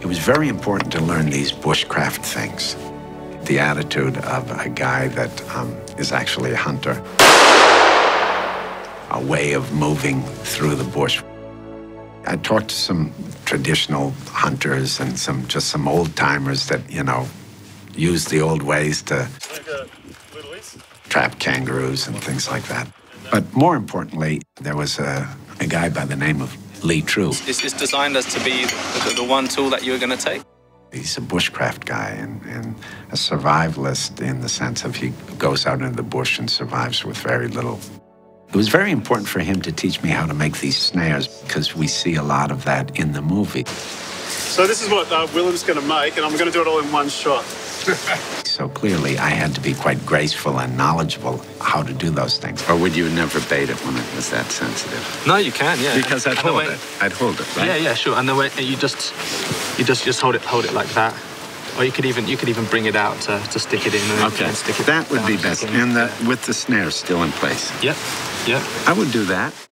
It was very important to learn these bushcraft things. The attitude of a guy that is actually a hunter. A way of moving through the bush. I talked to some traditional hunters and just some old-timers that, you know, use the old ways to trap kangaroos and things like that. But more importantly, there was a guy by the name of Lee True. It's designed as to be the one tool that you're going to take. He's a bushcraft guy and a survivalist in the sense of he goes out into the bush and survives with very little. It was very important for him to teach me how to make these snares because we see a lot of that in the movie. So this is what Willem's going to make, and I'm going to do it all in one shot. So clearly I had to be quite graceful and knowledgeable how to do those things. Or would you never bait it when it was that sensitive? No, you can, yeah. Because I'd hold it, right? Yeah, sure. And the way you just hold it like that. Or you could even bring it out to stick it in and stick it. That would be best. And with the snare still in place. Yep. I would do that.